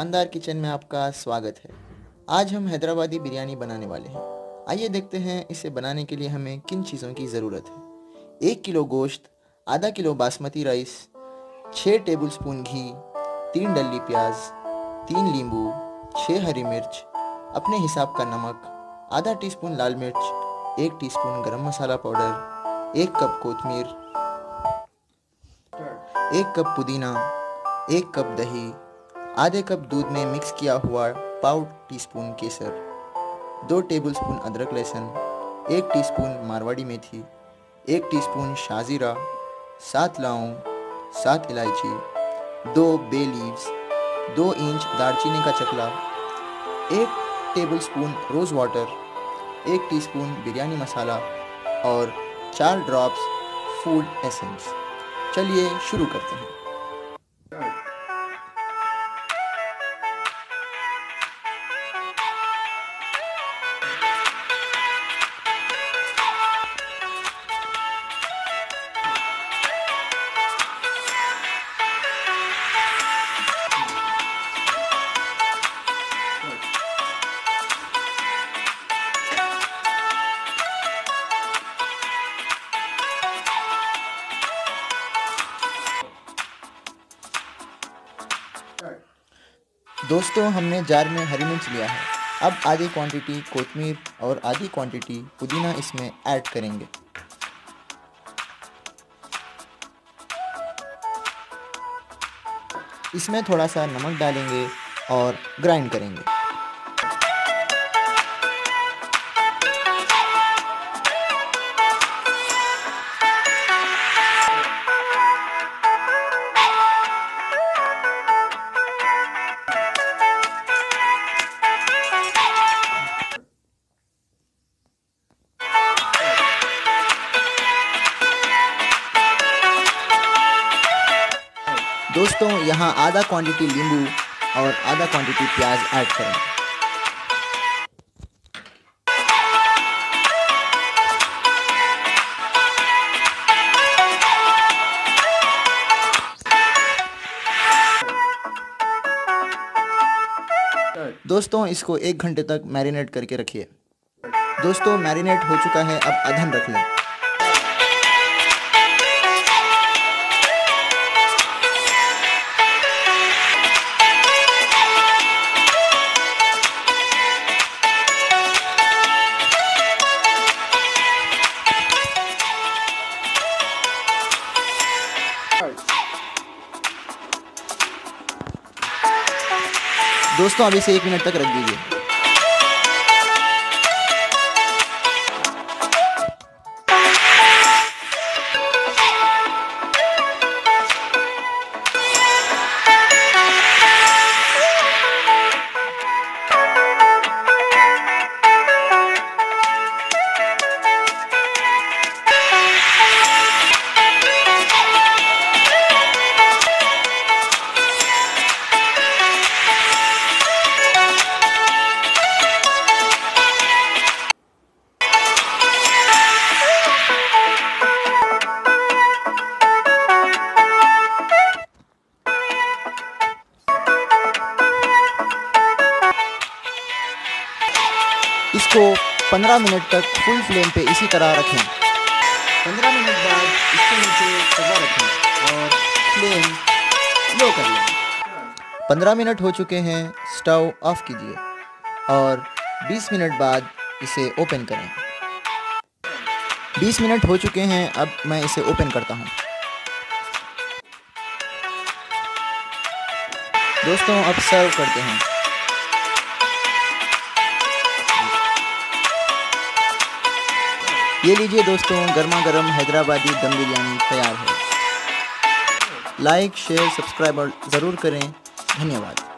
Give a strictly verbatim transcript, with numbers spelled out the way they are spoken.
शानदार किचन में आपका स्वागत है। आज हम हैदराबादी बिरयानी बनाने वाले हैं। आइए देखते हैं इसे बनाने के लिए हमें किन चीज़ों की ज़रूरत है। एक किलो गोश्त, आधा किलो बासमती राइस, छः टेबलस्पून घी, तीन डली प्याज, तीन नींबू, छः हरी मिर्च, अपने हिसाब का नमक, आधा टीस्पून लाल मिर्च, एक टीस्पून गरम मसाला पाउडर, एक कप कोथमीर, एक कप पुदीना, एक कप दही, आधे कप दूध में मिक्स किया हुआ पाव टीस्पून केसर, दो टेबलस्पून अदरक लहसुन, एक टीस्पून मारवाड़ी मेथी, एक टीस्पून शाजीरा, सात लौंग, सात इलायची, दो बे लीव्स, दो इंच दारचीनी का चकला, एक टेबलस्पून रोज़ वाटर, एक टीस्पून बिरयानी मसाला और चार ड्रॉप्स फूड एसेंस। चलिए शुरू करते हैं। दोस्तों, हमने जार में हरी मिर्च लिया है। अब आधी क्वांटिटी कोथमीर और आधी क्वांटिटी पुदीना इसमें ऐड करेंगे। इसमें थोड़ा सा नमक डालेंगे और ग्राइंड करेंगे। दोस्तों, यहाँ आधा क्वांटिटी नींबू और आधा क्वांटिटी प्याज ऐड करें। दोस्तों, इसको एक घंटे तक मैरिनेट करके रखिए। दोस्तों, मैरिनेट हो चुका है, अब अधन रख लें। दोस्तों, अभी से एक मिनट तक रख इसको पंद्रह मिनट तक फुल फ्लेम पे इसी तरह रखें। पंद्रह मिनट बाद इसके नीचे तवा रखें और फ्लेम लो कर लें। पंद्रह मिनट हो चुके हैं, स्टव ऑफ कीजिए और बीस मिनट बाद इसे ओपन करें। बीस मिनट हो चुके हैं, अब मैं इसे ओपन करता हूँ। दोस्तों, अब सर्व करते हैं। ये लीजिए दोस्तों, गर्मा गर्म हैदराबादी दम बिरयानी तैयार है। लाइक, शेयर, सब्सक्राइब ज़रूर करें। धन्यवाद।